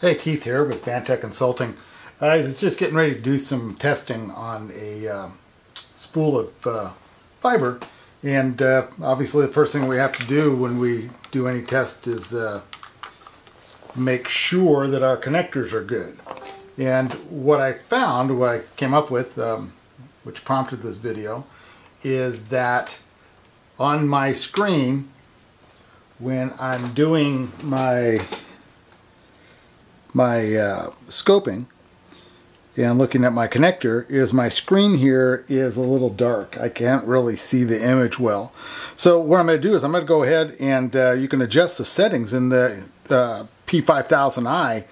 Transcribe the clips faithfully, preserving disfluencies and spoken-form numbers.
Hey, Keith here with VanTek Consulting. I was just getting ready to do some testing on a uh, spool of uh, fiber, and uh, obviously the first thing we have to do when we do any test is uh, make sure that our connectors are good. And what I found, what I came up with, um, which prompted this video, is that on my screen, when I'm doing my my uh, scoping and looking at my connector, is my screen here is a little dark. I can't really see the image well. So what I'm going to do is I'm going to go ahead and uh, you can adjust the settings in the uh, P five thousand i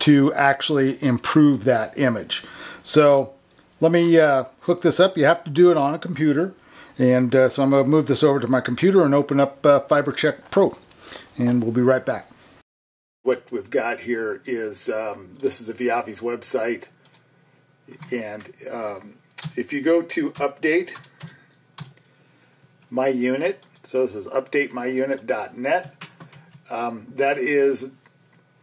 to actually improve that image. So let me uh, hook this up. You have to do it on a computer. And uh, so I'm going to move this over to my computer and open up uh, FiberChekPRO. And we'll be right back. What we've got here is, um, this is a VIAVI's website. And um, if you go to update my unit, so this is update my unit dot net. Um, that is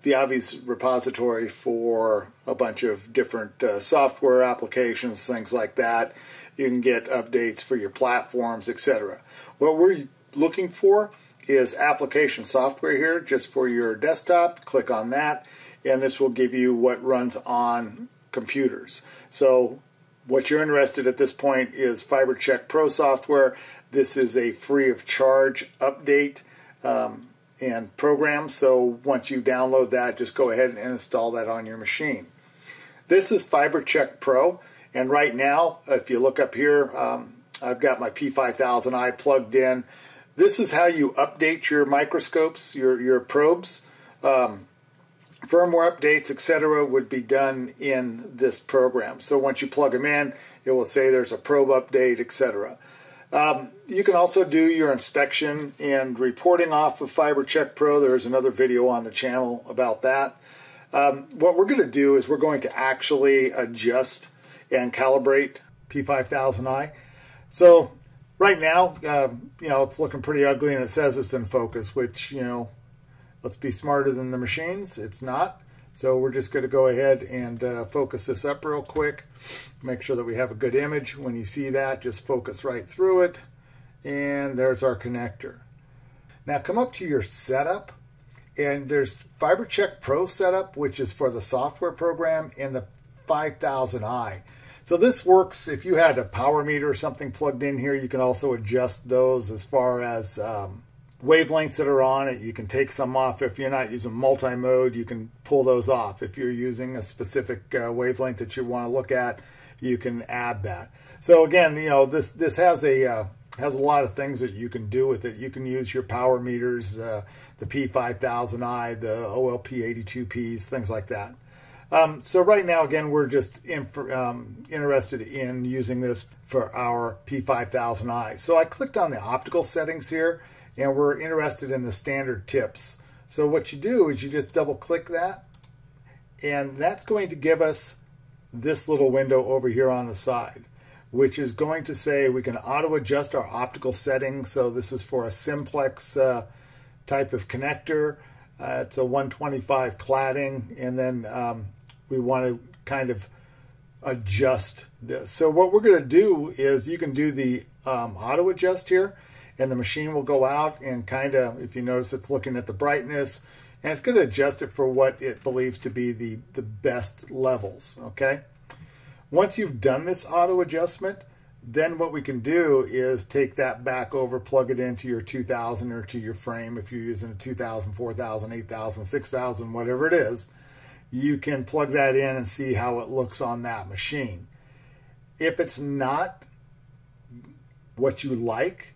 VIAVI's repository for a bunch of different uh, software applications, things like that. You can get updates for your platforms, et cetera. What we're looking for is application software here, just for your desktop. Click on that, and this will give you what runs on computers. So what you're interested at this point is FiberChekPRO software. This is a free of charge update. Um, and program, so once you download that, just go ahead and install that on your machine. This is FiberChekPRO, and right now, if you look up here, um, I've got my P five thousand i plugged in. This is how you update your microscopes, your, your probes. Um, firmware updates, et cetera would be done in this program. So once you plug them in, it will say there's a probe update, et cetera. Um, you can also do your inspection and reporting off of FiberChekPRO. There's another video on the channel about that. Um, what we're going to do is we're going to actually adjust and calibrate P five thousand i. So right now, uh, you know, it's looking pretty ugly and it says it's in focus, which, you know, let's be smarter than the machines. It's not. So we're just going to go ahead and uh, focus this up real quick. Make sure that we have a good image. When you see that, just focus right through it. And there's our connector. Now come up to your setup. And there's FiberChekPRO setup, which is for the software program, and the five thousand i. So this works if you had a power meter or something plugged in here. You can also adjust those as far as um, wavelengths that are on it. You can take some off. If you're not using multi-mode, you can pull those off. If you're using a specific uh, wavelength that you want to look at, you can add that. So again, you know, this this has a uh, has a lot of things that you can do with it. You can use your power meters, uh, the P five thousand i, the O L P eighty-two Ps, things like that. Um, so right now, again, we're just in for, um, interested in using this for our P five thousand i. So I clicked on the optical settings here, and we're interested in the standard tips. So what you do is you just double click that, and that's going to give us this little window over here on the side, which is going to say we can auto adjust our optical settings. So this is for a simplex uh, type of connector. Uh, it's a one twenty-five cladding, and then um, we want to kind of adjust this. So what we're going to do is you can do the um, auto adjust here, and the machine will go out and kind of, if you notice, it's looking at the brightness, and it's going to adjust it for what it believes to be the, the best levels, okay? Once you've done this auto adjustment, then what we can do is take that back over, plug it into your two thousand or to your frame. If you're using a two thousand, four thousand, eight thousand, six thousand, whatever it is, you can plug that in and see how it looks on that machine. If it's not what you like,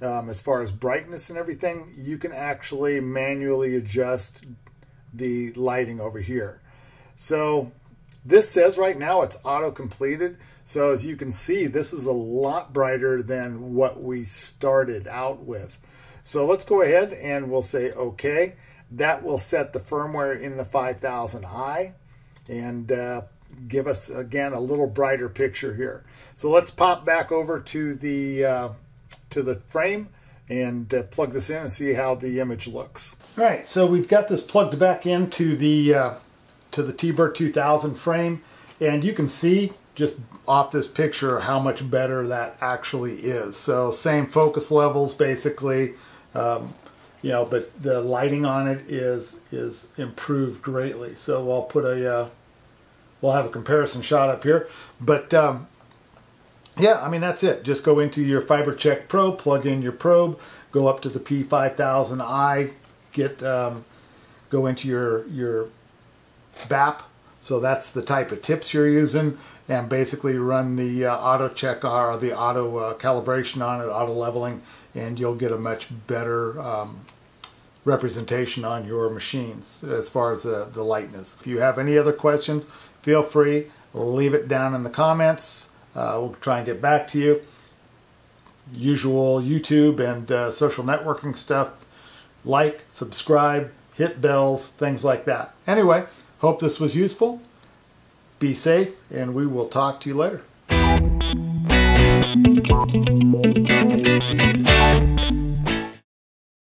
Um, as far as brightness and everything, you can actually manually adjust the lighting over here. So this says right now it's auto completed. So as you can see, this is a lot brighter than what we started out with. So let's go ahead and we'll say okay. That will set the firmware in the five thousand i and uh, give us again a little brighter picture here. So let's pop back over to the uh, to the frame and uh, plug this in and see how the image looks. All right, so we've got this plugged back into the uh, to the T-Bird two thousand frame, and you can see just off this picture how much better that actually is. So same focus levels basically, um, you know, but the lighting on it is is improved greatly. So I'll put a uh, we'll have a comparison shot up here, but um, yeah, I mean, that's it. Just go into your FiberChekPRO, plug in your probe, go up to the P five thousand i, get um, go into your your B A P. So that's the type of tips you're using, and basically run the uh, auto check or the auto uh, calibration on it, auto leveling, and you'll get a much better um, representation on your machines as far as the, the lightness. If you have any other questions, feel free, leave it down in the comments. Uh, we'll try and get back to you. Usual YouTube and uh, social networking stuff. Like, subscribe, hit bells, things like that. Anyway, hope this was useful. Be safe, and we will talk to you later.